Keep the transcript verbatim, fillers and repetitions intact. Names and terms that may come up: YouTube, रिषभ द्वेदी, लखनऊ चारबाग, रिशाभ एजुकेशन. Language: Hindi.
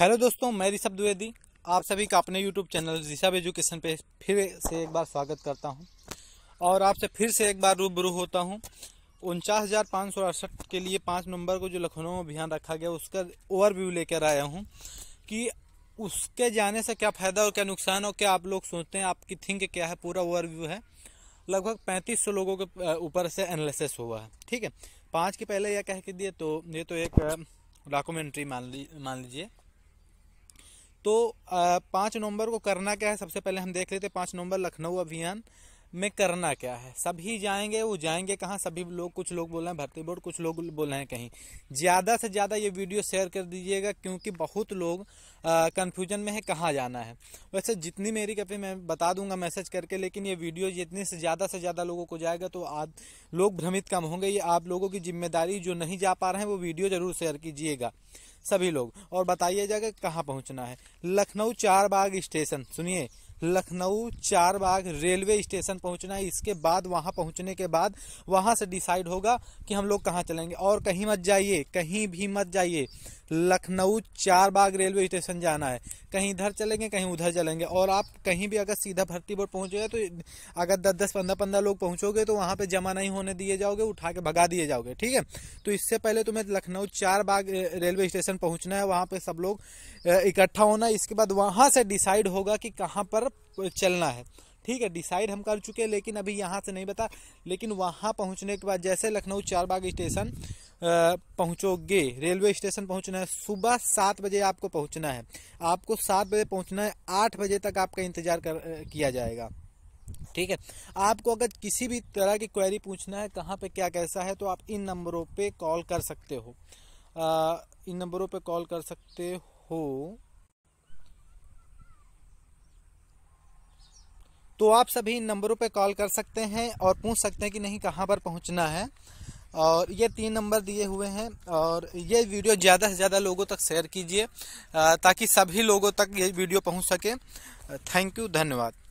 हेलो दोस्तों, मैं रिषभ द्वेदी आप सभी का अपने यूट्यूब चैनल रिशाभ एजुकेशन पे फिर से एक बार स्वागत करता हूं और आपसे फिर से एक बार रूबरू होता हूं। उनचास हज़ार पाँच सौ अड़सठ के लिए पाँच नवंबर को जो लखनऊ में अभियान रखा गया उसका ओवरव्यू लेकर आया हूं कि उसके जाने से क्या फ़ायदा और क्या नुकसान और क्या आप लोग सोचते हैं, आपकी थिंक क्या है, पूरा ओवरव्यू है। लगभग पैंतीस सौ लोगों के ऊपर से एनालिसिस हुआ है। ठीक है, पाँच के पहले यह कह के दिए तो ये तो एक डॉक्यूमेंट्री मान ली मान लीजिए। तो पाँच नवंबर को करना क्या है, सबसे पहले हम देख लेते हैं। पाँच नवंबर लखनऊ अभियान में करना क्या है, सभी जाएंगे। वो जाएंगे कहाँ, सभी लोग, कुछ लोग बोल रहे हैं भर्ती बोर्ड, कुछ लोग बोल रहे हैं कहीं। ज़्यादा से ज़्यादा ये वीडियो शेयर कर दीजिएगा क्योंकि बहुत लोग कंफ्यूजन में है कहाँ जाना है। वैसे जितनी मेरी कभी मैं बता दूंगा मैसेज करके, लेकिन ये वीडियो जितनी से ज़्यादा से ज़्यादा लोगों को जाएगा तो आज लोग भ्रमित कम होंगे। ये आप लोगों की जिम्मेदारी, जो नहीं जा पा रहे हैं वो वीडियो ज़रूर शेयर कीजिएगा सभी लोग, और बताइए जाकर कहाँ पहुँचना है। लखनऊ चारबाग स्टेशन, सुनिए, लखनऊ चारबाग रेलवे स्टेशन पहुंचना है। इसके बाद वहां पहुंचने के बाद वहां से डिसाइड होगा कि हम लोग कहां चलेंगे। और कहीं मत जाइए, कहीं भी मत जाइए, लखनऊ चारबाग रेलवे स्टेशन जाना है। कहीं इधर चलेंगे, कहीं उधर चलेंगे। और आप कहीं भी अगर सीधा भर्ती बोर्ड पहुँचोगे तो अगर दस दस पंद्रह पंद्रह लोग पहुँचोगे तो वहाँ पे जमा नहीं होने दिए जाओगे, उठा के भगा दिए जाओगे। ठीक है, तो इससे पहले तुम्हें लखनऊ चारबाग रेलवे स्टेशन पहुँचना है, वहाँ पे सब लोग इकट्ठा होना है। इसके बाद वहाँ से डिसाइड होगा कि कहाँ पर चलना है। ठीक है, डिसाइड हम कर चुके हैं लेकिन अभी यहाँ से नहीं बता। लेकिन वहाँ पहुँचने के बाद जैसे लखनऊ चारबाग स्टेशन पहुँचोगे, रेलवे स्टेशन पहुँचना है, सुबह सात बजे आपको पहुँचना है। आपको सात बजे पहुँचना है, आठ बजे तक आपका इंतज़ार कर किया जाएगा। ठीक है, आपको अगर किसी भी तरह की क्वेरी पूछना है कहाँ पे क्या कैसा है तो आप इन नंबरों पे कॉल कर सकते हो। आ, इन नंबरों पे कॉल कर सकते हो। तो आप सभी इन नंबरों पे कॉल कर सकते हैं और पूछ सकते हैं कि नहीं कहाँ पर पहुँचना है। और ये तीन नंबर दिए हुए हैं और ये वीडियो ज़्यादा से ज़्यादा लोगों तक शेयर कीजिए ताकि सभी लोगों तक ये वीडियो पहुँच सके। थैंक यू, धन्यवाद।